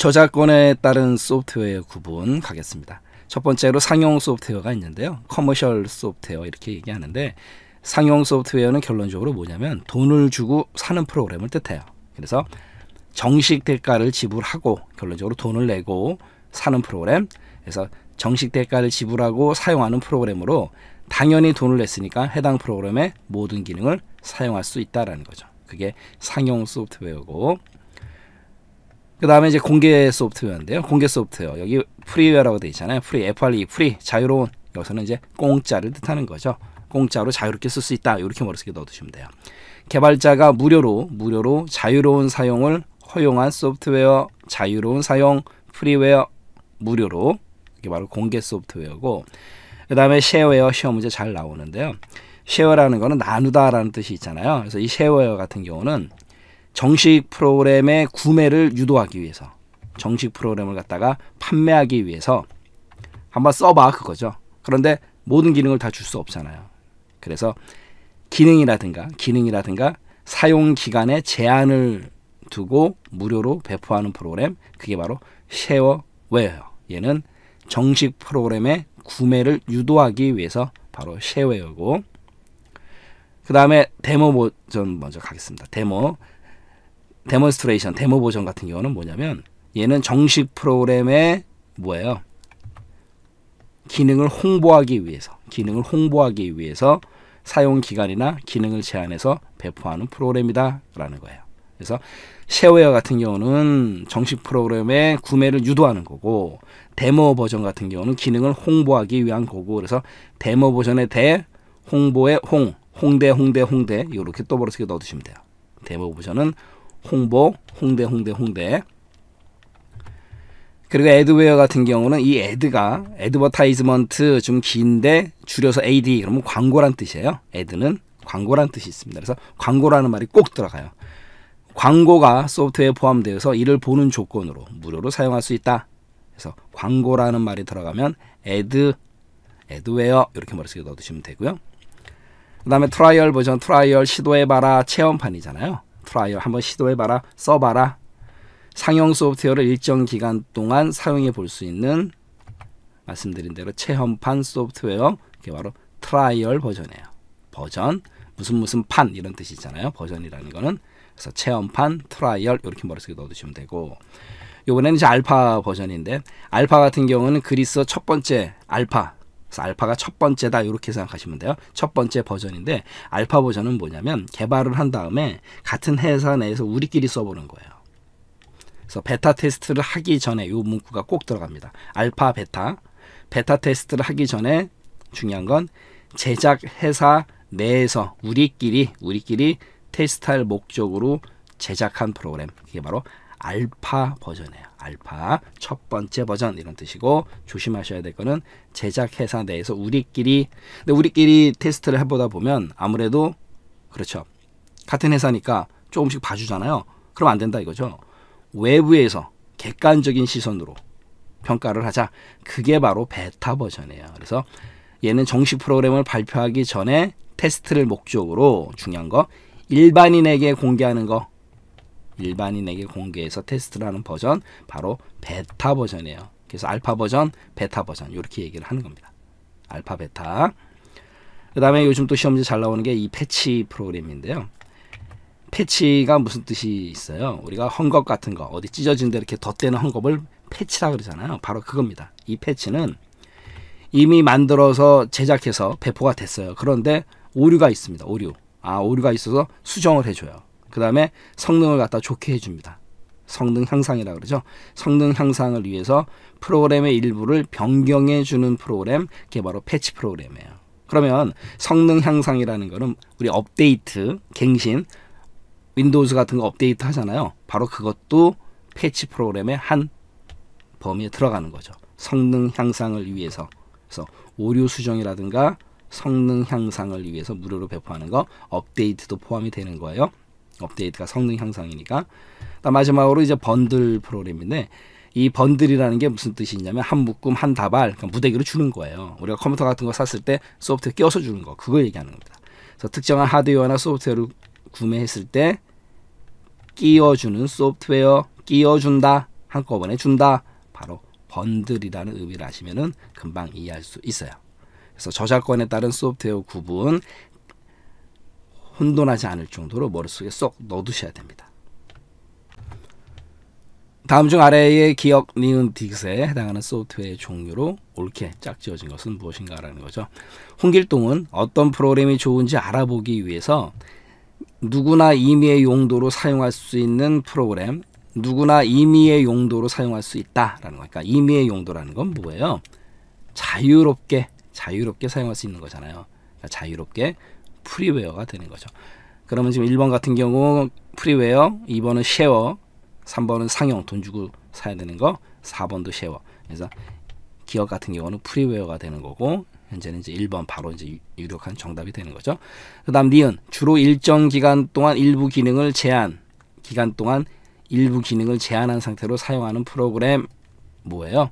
저작권에 따른 소프트웨어 구분 가겠습니다. 첫 번째로 상용 소프트웨어가 있는데요. 커머셜 소프트웨어 이렇게 얘기하는데, 상용 소프트웨어는 결론적으로 뭐냐면 돈을 주고 사는 프로그램을 뜻해요. 그래서 정식 대가를 지불하고 결론적으로 돈을 내고 사는 프로그램, 그래서 정식 대가를 지불하고 사용하는 프로그램으로 당연히 돈을 냈으니까 해당 프로그램의 모든 기능을 사용할 수 있다라는 거죠. 그게 상용 소프트웨어고, 그 다음에 이제 공개 소프트웨어인데요. 공개 소프트웨어, 여기 프리웨어라고 되어 있잖아요. 프리, FRE, 프리, 자유로운, 여기서는 이제 공짜를 뜻하는 거죠. 공짜로 자유롭게 쓸 수 있다, 이렇게 머릿속에 넣어두시면 돼요. 개발자가 무료로 자유로운 사용을 허용한 소프트웨어, 자유로운 사용, 프리웨어, 무료로, 이게 바로 공개 소프트웨어고, 그 다음에 쉐어웨어, 시험 문제 잘 나오는데요. 쉐어라는 거는 나누다 라는 뜻이 있잖아요. 그래서 이 쉐어웨어 같은 경우는 정식 프로그램의 구매를 유도하기 위해서, 정식 프로그램을 갖다가 판매하기 위해서 한번 써봐 그거죠. 그런데 모든 기능을 다 줄 수 없잖아요. 그래서 기능이라든가 사용 기간에 제한을 두고 무료로 배포하는 프로그램, 그게 바로 쉐어웨어예요. 얘는 정식 프로그램의 구매를 유도하기 위해서 바로 쉐어웨어고, 그 다음에 데모 버전 먼저 가겠습니다. 데몬스트레이션, 데모 버전 같은 경우는 뭐냐면, 얘는 정식 프로그램의 뭐예요? 기능을 홍보하기 위해서 사용 기간이나 기능을 제한해서 배포하는 프로그램이다 라는 거예요. 그래서 쉐어웨어 같은 경우는 정식 프로그램의 구매를 유도하는 거고, 데모 버전 같은 경우는 기능을 홍보하기 위한 거고, 그래서 데모 버전의 대, 홍보의 홍, 홍대 이렇게 또 버릇하게 넣어두시면 돼요. 데모 버전은 홍보, 홍대. 그리고 애드웨어 같은 경우는 이 애드가 애드버타이즈먼트, 좀 긴데 줄여서 AD, 그러면 광고란 뜻이에요. 애드는 광고란 뜻이 있습니다. 그래서 광고라는 말이 꼭 들어가요. 광고가 소프트웨어에 포함되어서 이를 보는 조건으로 무료로 사용할 수 있다. 그래서 광고라는 말이 들어가면 애드웨어 이렇게 머릿속에 넣어두시면 되고요. 그 다음에 트라이얼 버전, 트라이얼 시도해봐라, 체험판이잖아요. 트라이얼 한번 시도해봐라, 써봐라. 상용 소프트웨어를 일정 기간 동안 사용해 볼 수 있는, 말씀드린 대로 체험판 소프트웨어, 그게 바로 트라이얼 버전이에요. 버전, 무슨 판 이런 뜻이 있잖아요. 버전이라는 거는. 그래서 체험판, 트라이얼 이렇게 머릿속에 넣어두시면 되고, 요번에는 이제 알파 버전인데, 알파 같은 경우는 그리스어 첫 번째 알파, 그래서 알파가 첫 번째다 이렇게 생각하시면 돼요. 첫 번째 버전인데, 알파 버전은 뭐냐면 개발을 한 다음에 같은 회사 내에서 우리끼리 써보는 거예요. 그래서 베타 테스트를 하기 전에 이 문구가 꼭 들어갑니다. 알파, 베타 테스트를 하기 전에 중요한 건 제작 회사 내에서 우리끼리 테스트할 목적으로 제작한 프로그램, 이게 바로 알파 버전이에요. 알파 첫 번째 버전 이런 뜻이고, 조심하셔야 될 거는 제작 회사 내에서 우리끼리, 근데 우리끼리 테스트를 해보다 보면 아무래도 그렇죠. 같은 회사니까 조금씩 봐주잖아요. 그럼 안 된다 이거죠. 외부에서 객관적인 시선으로 평가를 하자. 그게 바로 베타 버전이에요. 그래서 얘는 정식 프로그램을 발표하기 전에 테스트를 목적으로, 중요한 거 일반인에게 공개하는 거, 일반인에게 공개해서 테스트를 하는 버전, 바로 베타 버전이에요. 그래서 알파 버전, 베타 버전 이렇게 얘기를 하는 겁니다. 알파, 베타. 그 다음에 요즘 또 시험지 잘 나오는 게 이 패치 프로그램인데요. 패치가 무슨 뜻이 있어요? 우리가 헝겊 같은 거, 어디 찢어진 데 이렇게 덧대는 헝겊을 패치라 그러잖아요. 바로 그겁니다. 이 패치는 이미 만들어서 제작해서 배포가 됐어요. 그런데 오류가 있습니다. 오류가 있어서 수정을 해줘요. 그 다음에 성능을 갖다 좋게 해줍니다. 성능 향상이라 그러죠. 성능 향상을 위해서 프로그램의 일부를 변경해주는 프로그램, 그게 바로 패치 프로그램이에요. 그러면 성능 향상이라는 거는 우리 업데이트, 갱신, 윈도우즈 같은 거 업데이트 하잖아요. 바로 그것도 패치 프로그램의 한 범위에 들어가는 거죠. 성능 향상을 위해서. 그래서 오류 수정이라든가 성능 향상을 위해서 무료로 배포하는 거, 업데이트도 포함이 되는 거예요. 업데이트가 성능 향상이니까. 마지막으로 이제 번들 프로그램인데, 이 번들이라는 게 무슨 뜻이냐면 한 묶음, 한 다발, 그러니까 무더기로 주는 거예요. 우리가 컴퓨터 같은 거 샀을 때 소프트웨어 끼워서 주는 거, 그걸 얘기하는 겁니다. 그래서 특정한 하드웨어나 소프트웨어를 구매했을 때 끼워주는 소프트웨어, 끼워준다 한꺼번에 준다. 바로 번들이라는 의미를 아시면은 금방 이해할 수 있어요. 그래서 저작권에 따른 소프트웨어 구분 혼돈하지 않을 정도로 머릿속에 쏙 넣어두셔야 됩니다. 다음 중 아래의 기억, 니은, 딕스에 해당하는 소프트웨어의 종류로 옳게 짝지어진 것은 무엇인가라는 거죠. 홍길동은 어떤 프로그램이 좋은지 알아보기 위해서 누구나 임의의 용도로 사용할 수 있는 프로그램, 누구나 임의의 용도로 사용할 수 있다라는 거니까 임의의 용도라는 건 뭐예요? 자유롭게 사용할 수 있는 거잖아요. 그러니까 자유롭게 프리웨어가 되는 거죠. 그러면 지금 1번 같은 경우 프리웨어, 2번은 쉐어, 3번은 상용, 돈 주고 사야 되는 거, 4번도 쉐어. 그래서 기업 같은 경우는 프리웨어가 되는 거고, 현재는 이제 1번 바로 이제 유력한 정답이 되는 거죠. 그 다음 니은, 주로 일정 기간 동안 일부 기능을 제한한 상태로 사용하는 프로그램 뭐예요?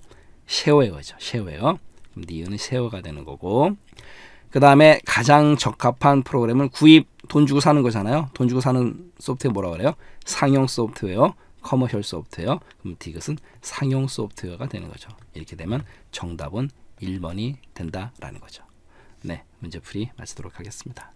쉐어웨어죠. 쉐어웨어. 그럼 니은은 쉐어가 되는 거고, 그 다음에 가장 적합한 프로그램을 구입, 돈 주고 사는 거잖아요. 돈 주고 사는 소프트웨어 뭐라 그래요? 상용 소프트웨어, 커머셜 소프트웨어. 그럼 디귿은 상용 소프트웨어가 되는 거죠. 이렇게 되면 정답은 1번이 된다라는 거죠. 네, 문제풀이 마치도록 하겠습니다.